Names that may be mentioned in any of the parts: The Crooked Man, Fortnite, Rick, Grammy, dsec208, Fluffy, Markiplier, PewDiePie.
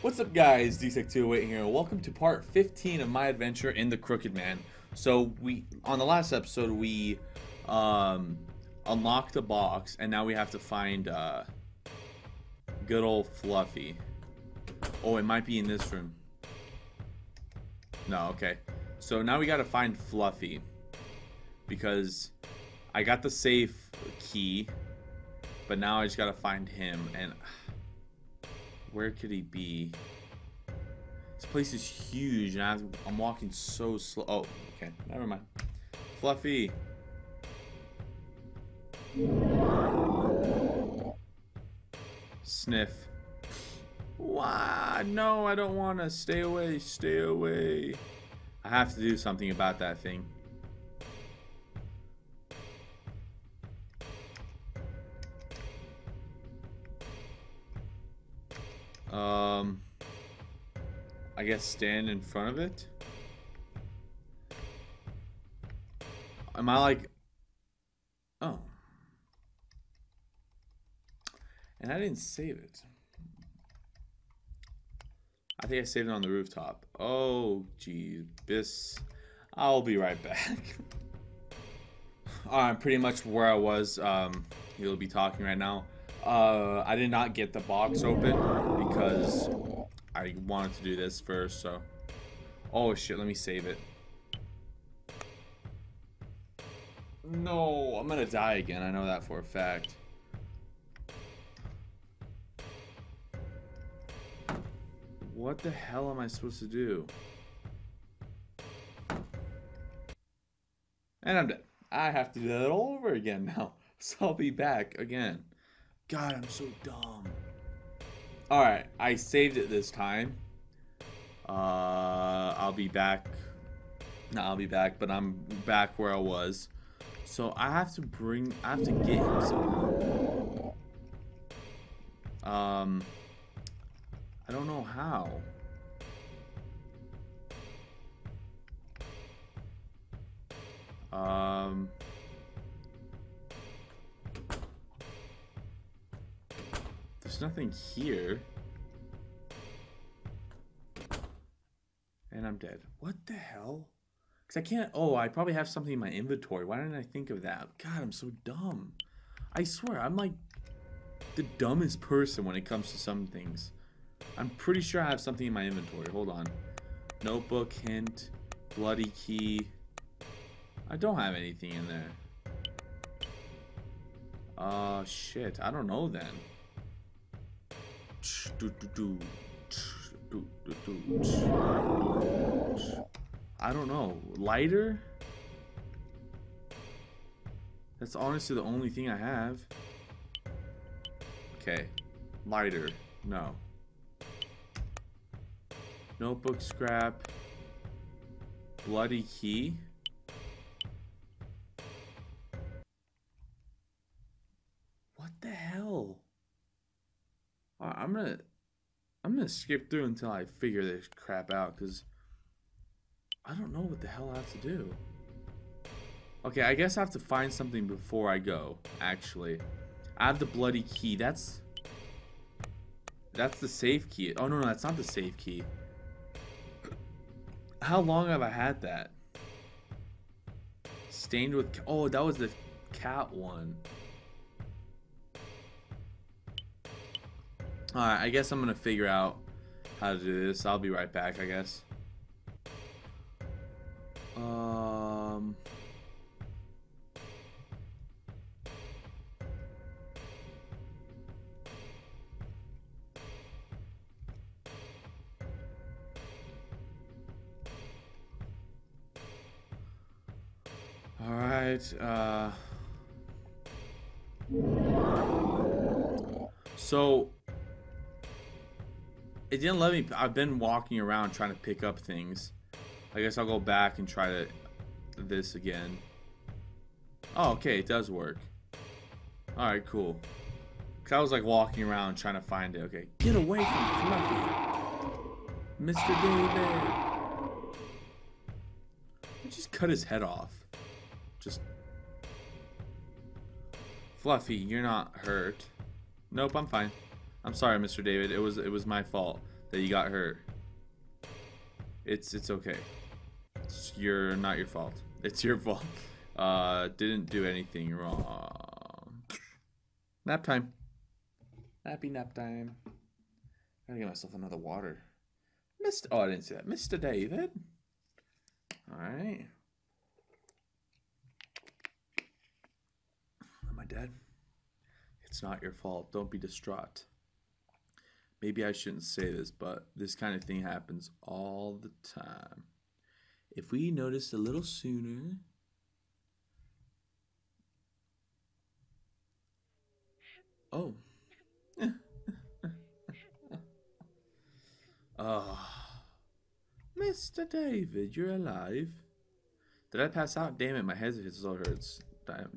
What's up guys, dsec208 here. Welcome to part 15 of my adventure in The Crooked Man. So on the last episode, we unlocked a box, and now we have to find good old Fluffy. Oh, it might be in this room. No, okay. So now we gotta find Fluffy, because I got the safe key, but now I just gotta find him, and where could he be? This place is huge, and I'm walking so slow. Oh, okay. Never mind. Fluffy. Sniff. Wow. No, I don't want to. Stay away. Stay away. I have to do something about that thing. I guess stand in front of it. Am I like, oh, and I didn't save it. I think I saved it on the rooftop. Oh geez, this, I'll be right back. All right, I'm pretty much where I was. He'll be talking right now. I did not get the box open because I wanted to do this first, so. Oh shit, let me save it. No, I'm gonna die again, I know that for a fact. What the hell am I supposed to do? And I'm dead. I have to do that all over again now, so I'll be back again. God, I'm so dumb. Alright, I saved it this time. I'll be back. No, I'll be back, but I'm back where I was. So I have to get him somehow. I don't know how. There's nothing here. And I'm dead. What the hell? Because I can't. Oh, I probably have something in my inventory. Why didn't I think of that? God, I'm so dumb. I swear, I'm like the dumbest person when it comes to some things. I'm pretty sure I have something in my inventory. Hold on. Notebook, hint, bloody key. I don't have anything in there. Oh, shit. I don't know then. I don't know. Lighter? That's honestly the only thing I have. Okay. Lighter. No. Notebook scrap. Bloody key. What the hell? I'm gonna skip through until I figure this crap out, because I don't know what the hell I have to do. Okay, I guess I have to find something before I go, actually. I have the bloody key. That's the safe key. Oh, no, that's not the safe key. How long have I had that? Stained with... Oh, that was the cat one. Alright, I guess I'm gonna figure out how to do this. I'll be right back, I guess. Alright, so... It didn't let me. I've been walking around trying to pick up things. I guess I'll go back and try this again. Oh, okay, it does work. All right, cool. Cause I was like walking around trying to find it. Okay, get away from Fluffy, Mr. David. I just cut his head off. Just Fluffy, you're not hurt. Nope, I'm fine. I'm sorry, Mr. David. It was my fault. that you got hurt. It's okay. It's not your fault. It's your fault. Didn't do anything wrong. Nap time. Happy nap time. I gotta get myself another water. Oh, I didn't see that. Mr. David. All right. Am I dead? It's not your fault. Don't be distraught. Maybe I shouldn't say this, but this kind of thing happens all the time. If we noticed a little sooner. Oh. Oh. Mr. David, you're alive. Did I pass out? Damn it, my head still hurts.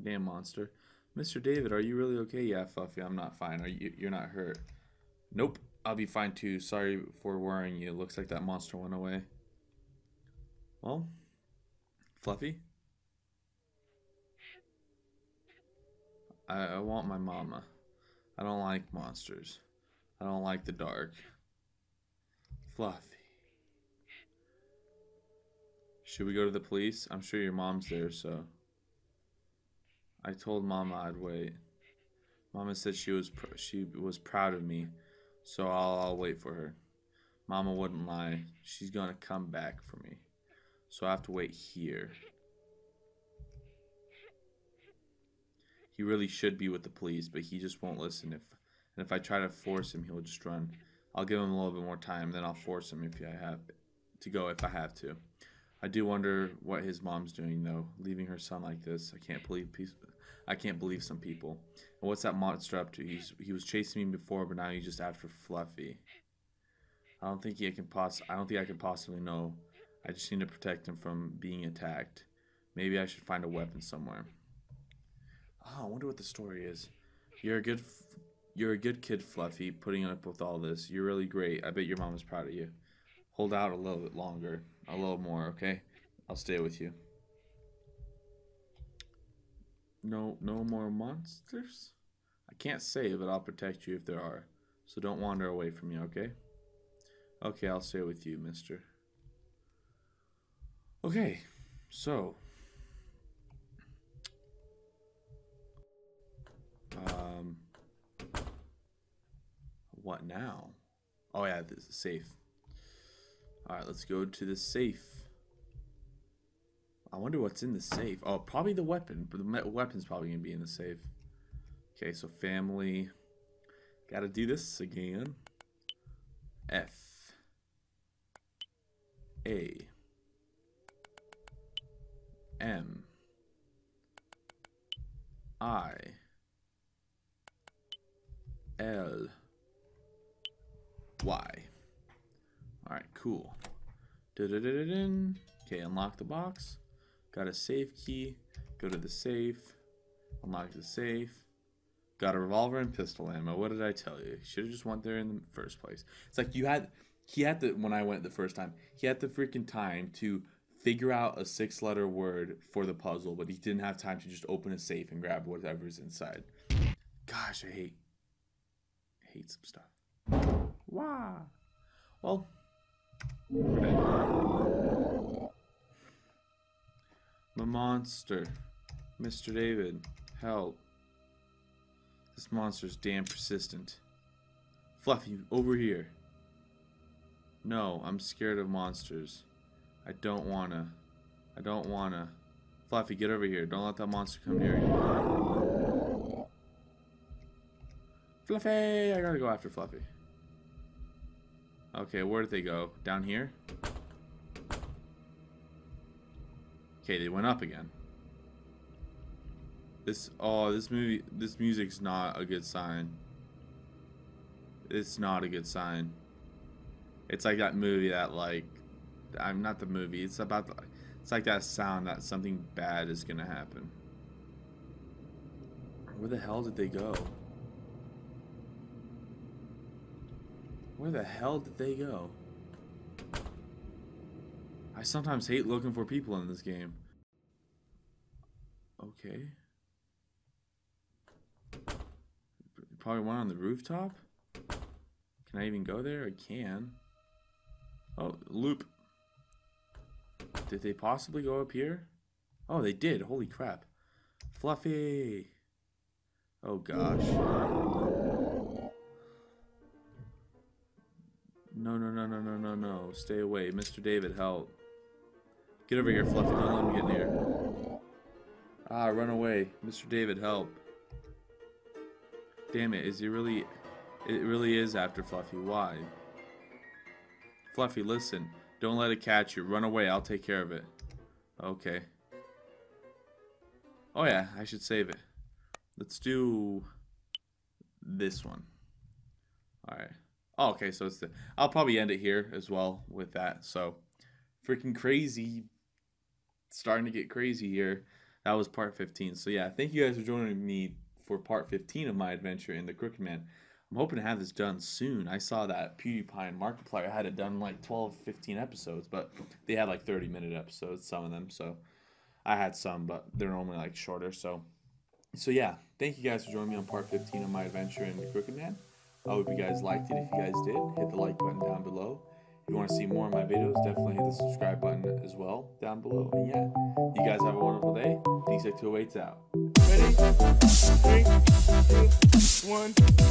Damn monster. Mr. David, are you really okay? Yeah, Fluffy, I'm not fine. Are you? You're not hurt. Nope, I'll be fine too. Sorry for worrying you. Looks like that monster went away. Well, Fluffy? I want my mama. I don't like monsters. I don't like the dark. Fluffy. Should we go to the police? I'm sure your mom's there, so. I told Mama I'd wait. Mama said she was proud of me, so I'll wait for her. Mama wouldn't lie. She's gonna come back for me, so I have to wait here. He really should be with the police, but he just won't listen. If I try to force him, he'll just run. I'll give him a little bit more time, then I'll force him if I have to. I do wonder what his mom's doing though, leaving her son like this. I can't believe some people. And what's that monster up to? He was chasing me before, but now he's just after Fluffy. I don't think I can possibly know. I just need to protect him from being attacked. Maybe I should find a weapon somewhere. Oh, I wonder what the story is. You're a good kid, Fluffy, putting up with all this. You're really great. I bet your mom is proud of you. Hold out a little bit longer. A little more, okay? I'll stay with you. No more monsters? I can't save, but I'll protect you if there are. So don't wander away from me, okay? Okay, I'll stay with you, mister. Okay, so. What now? Oh yeah, this is safe. Alright, let's go to the safe. I wonder what's in the safe. Oh, probably the weapon. But the weapon's probably going to be in the safe. Okay, so family. Gotta do this again. F. A. M. I. L. Y. Alright, cool. Okay, unlock the box. Got a safe key. Go to the safe. Unlock the safe. Got a revolver and pistol ammo. What did I tell you? Should have just went there in the first place. It's like he had the, when I went the first time, he had the freaking time to figure out a 6-letter word for the puzzle, but he didn't have time to just open a safe and grab whatever's inside. Gosh, I hate some stuff. Wow. Well. The monster. Mr. David, help. This monster's damn persistent. Fluffy, over here. No, I'm scared of monsters. I don't wanna. Fluffy, get over here. Don't let that monster come near you. Fluffy! I gotta go after Fluffy. Okay, where did they go? Down here? Okay, they went up again. This music's not a good sign. It's not a good sign. It's like that movie that like, I'm not the movie. It's about the, it's like that sound that something bad is gonna happen. Where the hell did they go? Where the hell did they go? I sometimes hate looking for people in this game. Okay. Probably one on the rooftop? Can I even go there? I can. Oh, loop. Did they possibly go up here? Oh, they did. Holy crap. Fluffy. Oh, gosh. No, no, no, no, no, no, no. Stay away. Mr. David, help. Get over here, Fluffy. Don't let him get near. Ah, run away. Mr. David, help. Damn it. Is he really... It really is after Fluffy. Why? Fluffy, listen. Don't let it catch you. Run away. I'll take care of it. Okay. Oh, yeah. I should save it. Let's do this one. Alright. Oh, okay. So it's the... I'll probably end it here as well with that. So, freaking crazy. Starting to get crazy here. That was part 15. So, yeah. Thank you guys for joining me for part 15 of my adventure in The Crooked Man. I'm hoping to have this done soon. I saw that PewDiePie and Markiplier had it done like 12, 15 episodes, but they had like 30-minute episodes, some of them. So I had some, but they're normally like shorter. So yeah, thank you guys for joining me on part 15 of my adventure in The Crooked Man. I hope you guys liked it. If you guys did, hit the like button down below. If you want to see more of my videos, definitely hit the subscribe button as well down below. And yeah, you guys have a wonderful day. dsec208's out. Ready? 3, 2, 1.